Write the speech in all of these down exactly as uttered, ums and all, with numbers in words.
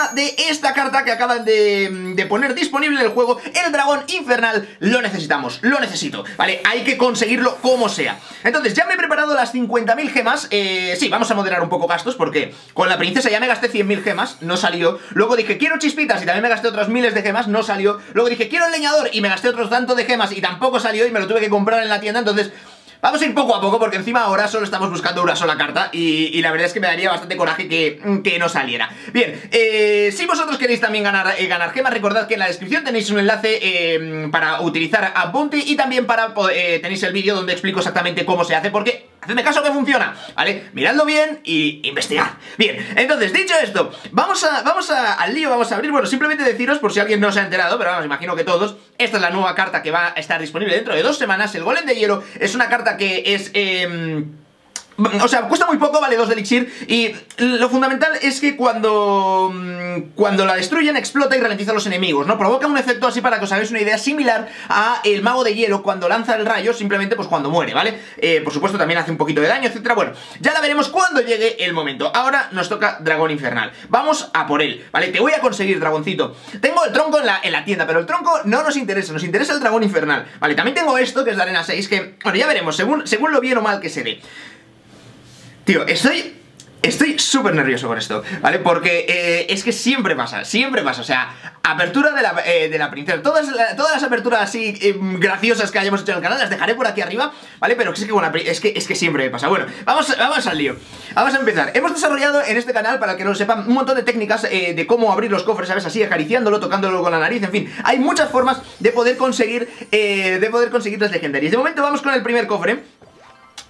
carga de esta carta que acaban de, de poner disponible en el juego, el Dragón Infernal. Lo necesitamos, lo necesito, ¿vale? Hay que conseguirlo como sea. Entonces, ya me he preparado las cincuenta mil gemas. eh, Sí, vamos a moderar un poco gastos, porque con la princesa ya me gasté cien mil gemas, no salió. Luego dije, quiero chispitas, y también me gasté otras miles de gemas, no salió. Luego dije, quiero el leñador, y me gasté otros tanto de gemas, y tampoco salió, y me lo tuve que comprar en la tienda. Entonces... vamos a ir poco a poco, porque encima ahora solo estamos buscando una sola carta y, y la verdad es que me daría bastante coraje que, que no saliera. Bien, eh, si vosotros queréis también ganar, eh, ganar gemas, recordad que en la descripción tenéis un enlace eh, para utilizar a Bounty, y también para eh, tenéis el vídeo donde explico exactamente cómo se hace, porque... hacedme caso que funciona, ¿vale? Miradlo bien y investigad. Bien, entonces, dicho esto, vamos a vamos a, al lío, vamos a abrir. Bueno, simplemente deciros, por si alguien no se ha enterado, pero vamos, imagino que todos, esta es la nueva carta que va a estar disponible dentro de dos semanas, el Golem de Hielo. Es una carta que es... Eh, o sea, cuesta muy poco, vale dos de elixir. Y lo fundamental es que cuando Cuando la destruyen, explota y ralentiza a los enemigos, ¿no? Provoca un efecto así, para que os hagáis una idea, similar a el mago de hielo cuando lanza el rayo, simplemente pues cuando muere, ¿vale? Eh, por supuesto también hace un poquito de daño, etcétera. Bueno, ya la veremos cuando llegue el momento. Ahora nos toca Dragón Infernal. Vamos a por él, ¿vale? Te voy a conseguir, dragoncito. Tengo el tronco en la, en la tienda, pero el tronco no nos interesa, nos interesa el Dragón Infernal. Vale, también tengo esto, que es la arena seis, que... bueno, ya veremos, según, según lo bien o mal que se dé. Tío, estoy... estoy súper nervioso con esto, ¿vale? Porque eh, es que siempre pasa, siempre pasa, o sea... apertura de la, eh, de la princesa. Todas, la, todas las aperturas así eh, graciosas que hayamos hecho en el canal las dejaré por aquí arriba, ¿vale? Pero es que, bueno, es que, es que siempre me pasa. Bueno, vamos, vamos al lío. Vamos a empezar. Hemos desarrollado en este canal, para que no lo sepan, un montón de técnicas eh, de cómo abrir los cofres, ¿sabes? Así, acariciándolo, tocándolo con la nariz, en fin. Hay muchas formas de poder conseguir, eh, de poder conseguir las legendarias. De momento vamos con el primer cofre.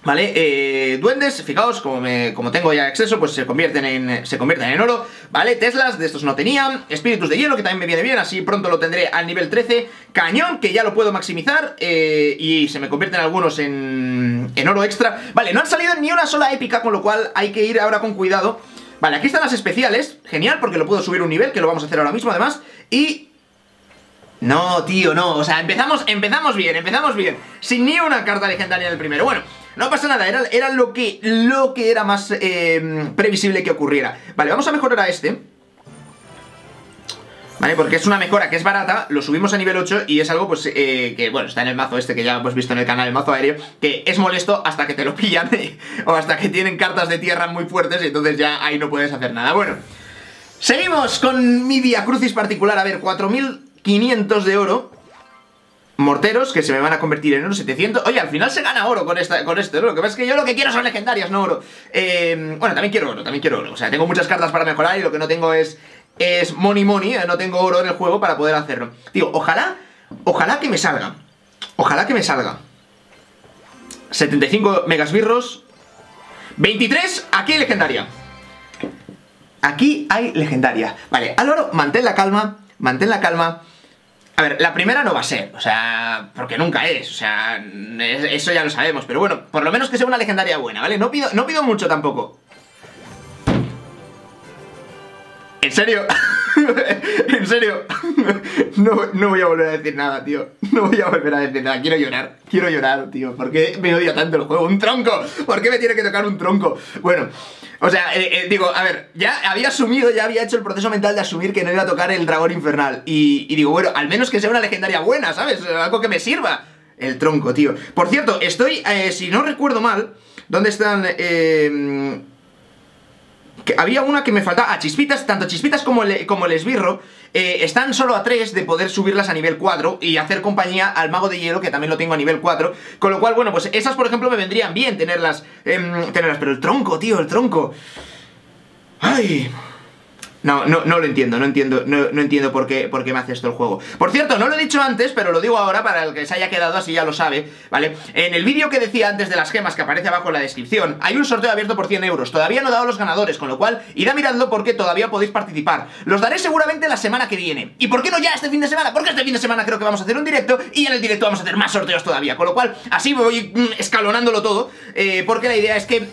Vale, eh, duendes, fijaos, como, me, como tengo ya acceso, pues se convierten en se convierten en oro, ¿vale? Teslas, de estos no tenía, espíritus de hielo, que también me viene bien, así pronto lo tendré al nivel trece, cañón, que ya lo puedo maximizar, eh, y se me convierten algunos en, en oro extra. Vale, no han salido ni una sola épica, con lo cual hay que ir ahora con cuidado. Vale, aquí están las especiales, genial, porque lo puedo subir un nivel, que lo vamos a hacer ahora mismo además, y... no, tío, no, o sea, empezamos, empezamos bien, empezamos bien, sin ni una carta legendaria en el primero. Bueno, no pasa nada, era, era lo, que, lo que era más eh, previsible que ocurriera. Vale, vamos a mejorar a este, ¿vale? Porque es una mejora que es barata, lo subimos a nivel ocho y es algo pues eh, que, bueno, está en el mazo este que ya hemos visto en el canal, el mazo aéreo, que es molesto hasta que te lo pillan o hasta que tienen cartas de tierra muy fuertes, y entonces ya ahí no puedes hacer nada. Bueno, seguimos con mi Via Crucis particular. A ver, cuatro mil quinientos de oro. Morteros, que se me van a convertir en oro, setecientos. Oye, al final se gana oro con, esta, con esto, ¿no? Lo que pasa es que yo lo que quiero son legendarias, no oro. eh, Bueno, también quiero oro, también quiero oro. O sea, tengo muchas cartas para mejorar y lo que no tengo es es money money, eh, no tengo oro en el juego para poder hacerlo. Tío, ojalá, ojalá que me salga. Ojalá que me salga setenta y cinco megasbirros, veintitrés, aquí hay legendaria. Aquí hay legendaria. Vale, Álvaro, mantén la calma, mantén la calma. A ver, la primera no va a ser, o sea, porque nunca es, o sea, eso ya lo sabemos. Pero bueno, por lo menos que sea una legendaria buena, ¿vale? No pido, no pido mucho tampoco. ¿En serio? ¿En serio? No, no voy a volver a decir nada, tío. No voy a volver a decir nada, quiero llorar. Quiero llorar, tío, ¿por qué me odia tanto el juego? ¡Un tronco! ¿Por qué me tiene que tocar un tronco? Bueno... o sea, eh, eh, digo, a ver, ya había asumido, ya había hecho el proceso mental de asumir que no iba a tocar el Dragón Infernal. Y, y digo, bueno, al menos que sea una legendaria buena, ¿sabes? Algo que me sirva. El tronco, tío. Por cierto, estoy, eh, si no recuerdo mal, ¿dónde están? Eh, que había una que me faltaba, a chispitas, tanto chispitas como el, como el esbirro, eh, están solo a tres de poder subirlas a nivel cuatro y hacer compañía al mago de hielo, que también lo tengo a nivel cuatro, con lo cual, bueno, pues esas, por ejemplo, me vendrían bien tenerlas, eh, tenerlas, pero el tronco, tío, el tronco. Ay... No, no, no lo entiendo, no entiendo, no, no entiendo por qué, por qué me hace esto el juego. Por cierto, no lo he dicho antes, pero lo digo ahora para el que se haya quedado, así ya lo sabe, ¿vale? En el vídeo que decía antes de las gemas, que aparece abajo en la descripción, hay un sorteo abierto por cien euros. Todavía no he dado los ganadores, con lo cual, id a mirarlo porque todavía podéis participar. Los daré seguramente la semana que viene. ¿Y por qué no ya este fin de semana? Porque este fin de semana creo que vamos a hacer un directo, y en el directo vamos a hacer más sorteos todavía. Con lo cual, así voy escalonándolo todo, eh, porque la idea es que...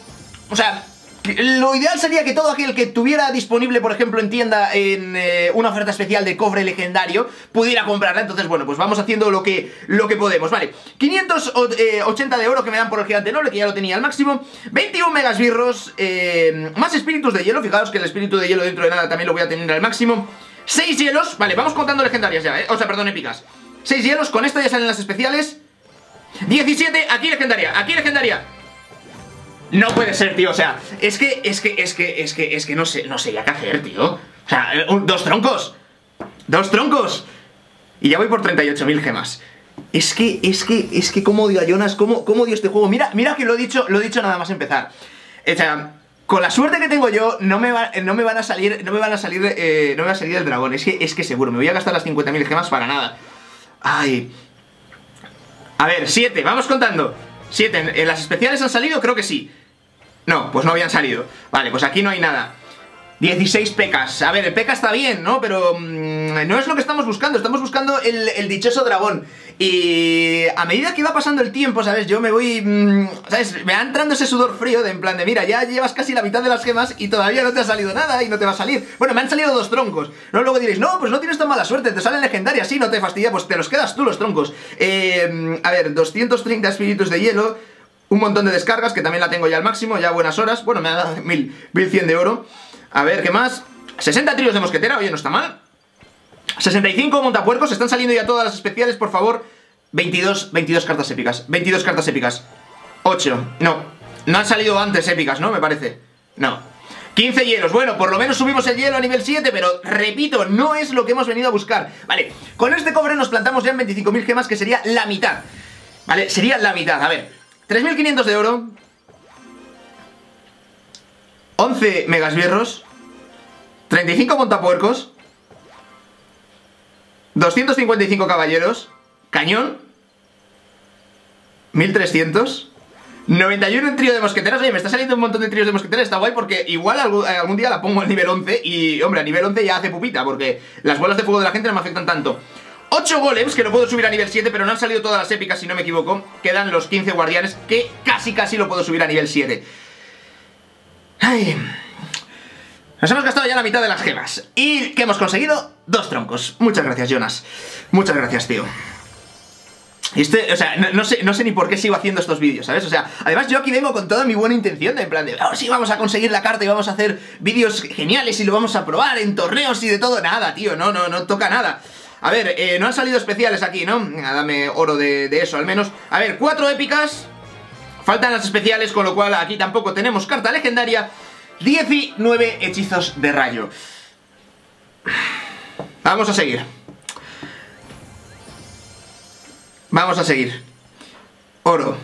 o sea... Lo ideal sería que todo aquel que tuviera disponible, por ejemplo, en tienda en eh, una oferta especial de cofre legendario pudiera comprarla. Entonces, bueno, pues vamos haciendo lo que, lo que podemos, vale. Quinientos ochenta de oro que me dan por el gigante noble, que ya lo tenía al máximo. Veintiún megas birros, eh, más espíritus de hielo. Fijaos que el espíritu de hielo dentro de nada también lo voy a tener al máximo. Seis hielos, vale, vamos contando legendarias ya, eh. O sea, perdón, épicas. Seis hielos, con esto ya salen las especiales. Diecisiete, aquí legendaria, aquí legendaria. No puede ser, tío, o sea, es que, es que, es que, es que, es que no sé, no sé ya qué hacer, tío. O sea, un, dos troncos. Dos troncos. Y ya voy por treinta y ocho mil gemas. Es que, es que, es que cómo odio a Jonas, cómo, cómo odio este juego. Mira, mira que lo he dicho, lo he dicho nada más empezar. O sea, con la suerte que tengo yo, no me, va, no me van a salir, no me van a salir, eh, no me va a salir el dragón. Es que, es que seguro, me voy a gastar las cincuenta mil gemas para nada. Ay. A ver, siete, vamos contando. Siete, ¿en las especiales han salido? Creo que sí. No, pues no habían salido. Vale, pues aquí no hay nada. dieciséis pecas. A ver, el peca está bien, ¿no? Pero mmm, no es lo que estamos buscando. Estamos buscando el, el dichoso dragón. Y a medida que va pasando el tiempo, ¿sabes? Yo me voy... Mmm, ¿sabes? Me va entrando ese sudor frío de en plan de... Mira, ya llevas casi la mitad de las gemas y todavía no te ha salido nada y no te va a salir. Bueno, me han salido dos troncos. No, luego diréis... No, pues no tienes tan mala suerte. Te salen legendarias. Sí, no te fastidia. Pues te los quedas tú los troncos. Eh, a ver, doscientos treinta espíritus de hielo... Un montón de descargas, que también la tengo ya al máximo, ya buenas horas. Bueno, me ha dado mil cien de oro. A ver, ¿qué más? sesenta tríos de mosquetera, oye, no está mal. sesenta y cinco montapuercos, están saliendo ya todas las especiales, por favor. veintidós, veintidós cartas épicas, veintidós cartas épicas. ocho, no, no han salido antes épicas, ¿no? Me parece. No. quince hielos, bueno, por lo menos subimos el hielo a nivel siete, pero repito, no es lo que hemos venido a buscar. Vale, con este cobre nos plantamos ya en veinticinco mil gemas, que sería la mitad. Vale, sería la mitad, a ver... tres mil quinientos de oro, once megasbierros, treinta y cinco montapuercos, doscientos cincuenta y cinco caballeros, cañón, mil trescientos, noventa y uno en trío de mosqueteras. Oye, me está saliendo un montón de tríos de mosqueteras, está guay porque igual algún día la pongo al nivel once y, hombre, a nivel once ya hace pupita porque las bolas de fuego de la gente no me afectan tanto. ocho golems, que lo puedo subir a nivel siete, pero no han salido todas las épicas, si no me equivoco. Quedan los quince guardianes, que casi casi lo puedo subir a nivel siete. Ay. Nos hemos gastado ya la mitad de las gemas. Y que hemos conseguido dos troncos. Muchas gracias, Jonas. Muchas gracias, tío. Este, o sea, no, no, sé, no sé ni por qué sigo haciendo estos vídeos, ¿sabes? O sea, además yo aquí vengo con toda mi buena intención de en plan de, oh, sí, vamos a conseguir la carta y vamos a hacer vídeos geniales y lo vamos a probar en torneos y de todo. Nada, tío, no, no, no toca nada. A ver, eh, no han salido especiales aquí, ¿no? Dame oro de, de eso, al menos. A ver, cuatro épicas. Faltan las especiales, con lo cual aquí tampoco tenemos carta legendaria. diecinueve hechizos de rayo. Vamos a seguir. Vamos a seguir. Oro.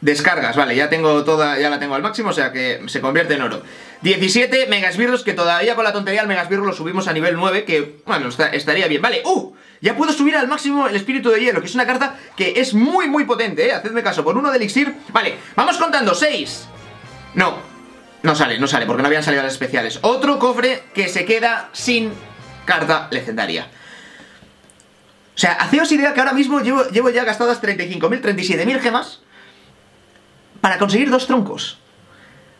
Descargas, vale, ya tengo toda, ya la tengo al máximo, o sea que se convierte en oro. diecisiete megasbirros, que todavía con la tontería el megasbirro lo subimos a nivel nueve, que, bueno, está, estaría bien. Vale, ¡uh! Ya puedo subir al máximo el espíritu de hielo, que es una carta que es muy, muy potente, ¿eh? Hacedme caso, por uno de elixir. Vale, vamos contando, seis. No, no sale, no sale, porque no habían salido las especiales. Otro cofre que se queda sin carta legendaria. O sea, haceos idea que ahora mismo llevo, llevo ya gastadas treinta y cinco mil, treinta y siete mil gemas para conseguir dos troncos.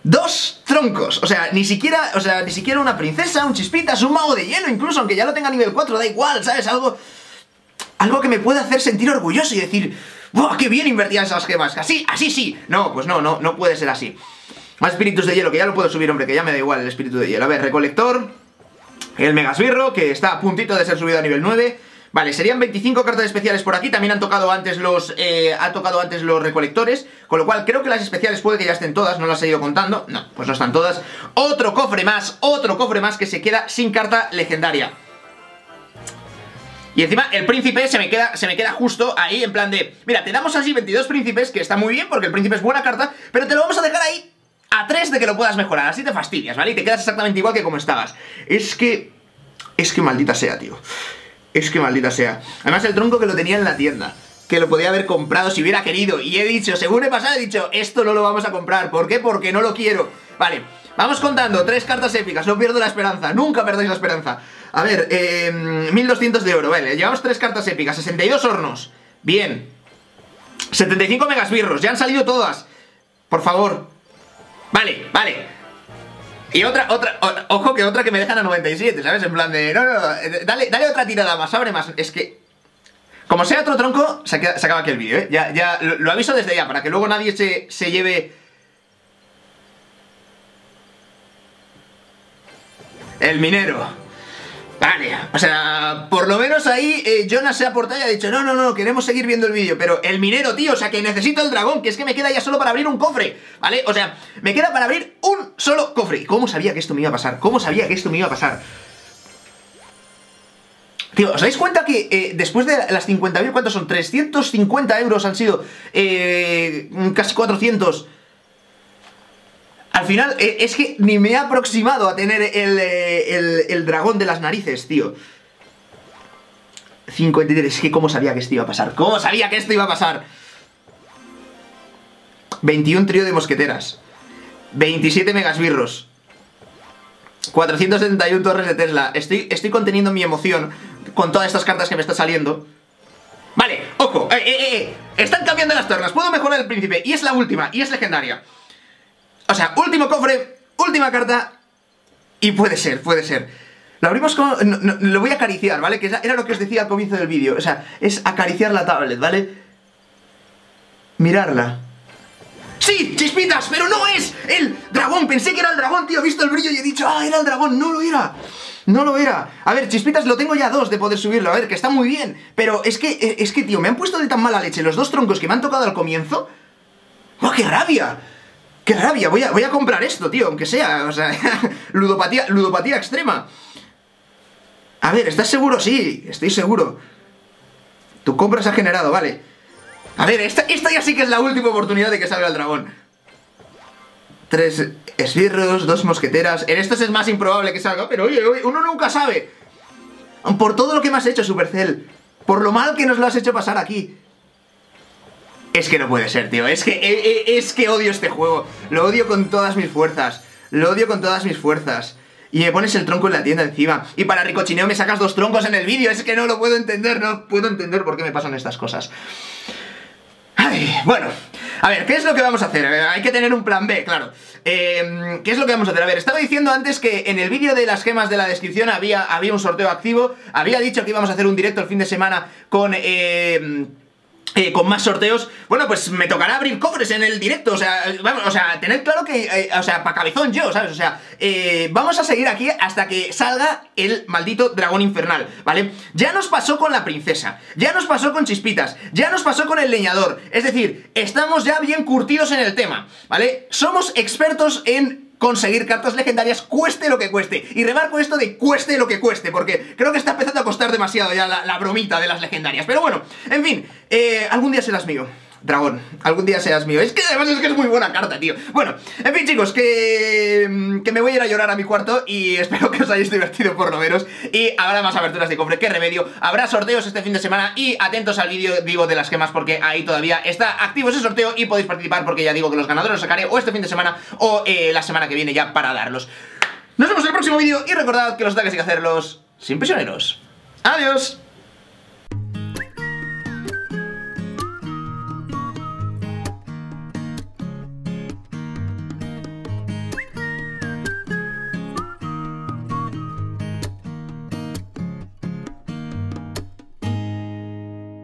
Dos troncos, o sea, ni siquiera, o sea, ni siquiera una princesa, un chispitas, un mago de hielo, incluso, aunque ya lo tenga nivel cuatro, da igual, ¿sabes? Algo, algo que me pueda hacer sentir orgulloso y decir, ¡buah, qué bien invertían esas gemas! Así, así sí. No, pues no, no, no puede ser así. Más espíritus de hielo, que ya lo puedo subir, hombre, que ya me da igual el espíritu de hielo. A ver, recolector, el megasbirro, que está a puntito de ser subido a nivel nueve. Vale, serían veinticinco cartas especiales por aquí. También han tocado antes los eh, ha tocado antes los recolectores, con lo cual creo que las especiales puede que ya estén todas. No las he ido contando, no, pues no están todas. Otro cofre más, otro cofre más que se queda sin carta legendaria. Y encima el príncipe se me queda, se me queda justo ahí en plan de, mira, te damos así veintidós príncipes, que está muy bien porque el príncipe es buena carta, pero te lo vamos a dejar ahí a tres de que lo puedas mejorar, así te fastidias, ¿vale? Y te quedas exactamente igual que como estabas. Es que, es que maldita sea, tío. Es que maldita sea. Además el tronco que lo tenía en la tienda, que lo podía haber comprado si hubiera querido, y he dicho, según he pasado, he dicho, esto no lo vamos a comprar. ¿Por qué? Porque no lo quiero. Vale, vamos contando, tres cartas épicas. No pierdo la esperanza, nunca perdáis la esperanza. A ver, eh, mil doscientos de oro. Vale, llevamos tres cartas épicas, sesenta y dos hornos. Bien. setenta y cinco megasbirros, ya han salido todas. Por favor. Vale, vale. Y otra, otra, o, ojo que otra que me dejan a noventa y siete, ¿sabes? En plan de, no, no, no, dale, dale otra tirada más, abre más. Es que, como sea otro tronco, se, queda, se acaba aquí el vídeo, ¿eh? Ya, ya, lo, lo aviso desde ya, para que luego nadie se, se lleve el minero. Vale, o sea, por lo menos ahí eh, Jonas se ha aportado y ha dicho, no, no, no, queremos seguir viendo el vídeo. Pero el minero, tío, o sea, que necesito el dragón, que es que me queda ya solo para abrir un cofre, ¿vale? O sea, me queda para abrir un solo cofre. ¿Cómo sabía que esto me iba a pasar? ¿Cómo sabía que esto me iba a pasar? Tío, ¿os dais cuenta que eh, después de las cincuenta mil, ¿cuántos son? trescientos cincuenta euros han sido, eh, casi cuatrocientos. Al final, eh, es que ni me he aproximado a tener el, eh, el, el dragón de las narices, tío. cincuenta y tres, es que cómo sabía que esto iba a pasar. ¿Cómo sabía que esto iba a pasar? veintiún trío de mosqueteras, veintisiete megasbirros, cuatrocientas setenta y una torres de Tesla. Estoy, estoy conteniendo mi emoción con todas estas cartas que me está saliendo. Vale, ojo, eh, eh, eh. Están cambiando las tornas, puedo mejorar el príncipe. Y es la última, y es legendaria. O sea, último cofre, última carta. Y puede ser, puede ser. Lo abrimos con... No, no, lo voy a acariciar, ¿vale? Que era lo que os decía al comienzo del vídeo. O sea, es acariciar la tablet, ¿vale? Mirarla. ¡Sí! ¡Chispitas! ¡Pero no es el dragón! Pensé que era el dragón, tío. He visto el brillo y he dicho, ¡ah, era el dragón! ¡No lo era! ¡No lo era! A ver, chispitas lo tengo ya dos de poder subirlo. A ver, que está muy bien. Pero es que, es que, tío, me han puesto de tan mala leche los dos troncos que me han tocado al comienzo. ¡Oh, qué rabia! ¡Qué rabia! Voy a, voy a comprar esto, tío, aunque sea, o sea, ludopatía, ludopatía extrema. A ver, ¿estás seguro? Sí, estoy seguro. Tu compra se ha generado, vale. A ver, esta, esta ya sí que es la última oportunidad de que salga el dragón. Tres esbirros, dos mosqueteras. En estos es más improbable que salga, pero oye, oye, uno nunca sabe. Por todo lo que me has hecho, Supercell, por lo mal que nos lo has hecho pasar aquí. Es que no puede ser, tío, es que, eh, eh, es que odio este juego. Lo odio con todas mis fuerzas. Lo odio con todas mis fuerzas. Y me pones el tronco en la tienda encima. Y para ricochineo me sacas dos troncos en el vídeo. Es que no lo puedo entender, no puedo entender por qué me pasan estas cosas. Ay, bueno, a ver, ¿qué es lo que vamos a hacer? A ver, hay que tener un plan B, claro. eh, ¿Qué es lo que vamos a hacer? A ver, estaba diciendo antes que en el vídeo de las gemas de la descripción había, había un sorteo activo. Había dicho que íbamos a hacer un directo el fin de semana con... Eh, Eh, con más sorteos. Bueno, pues me tocará abrir cofres en el directo. O sea, vamos, o sea, tened claro que, eh, o sea, pa' cabezón yo, ¿sabes? O sea, eh, vamos a seguir aquí hasta que salga el maldito dragón infernal, ¿vale? Ya nos pasó con la princesa, ya nos pasó con Chispitas, ya nos pasó con el leñador. Es decir, estamos ya bien curtidos en el tema, ¿vale? Somos expertos en... conseguir cartas legendarias cueste lo que cueste. Y remarco esto de cueste lo que cueste, porque creo que está empezando a costar demasiado ya la, la bromita de las legendarias. Pero bueno, en fin, eh, algún día serás mío, dragón, algún día serás mío. Es que además es que es muy buena carta, tío. Bueno, en fin, chicos, que, que me voy a ir a llorar a mi cuarto. Y espero que os hayáis divertido por lo menos. Y habrá más aberturas de cofre, qué remedio. Habrá sorteos este fin de semana. Y atentos al vídeo, digo, de las gemas, porque ahí todavía está activo ese sorteo y podéis participar, porque ya digo que los ganadores los sacaré o este fin de semana o eh, la semana que viene ya para darlos. Nos vemos en el próximo vídeo. Y recordad que los ataques hay que hacerlos sin prisioneros. Adiós.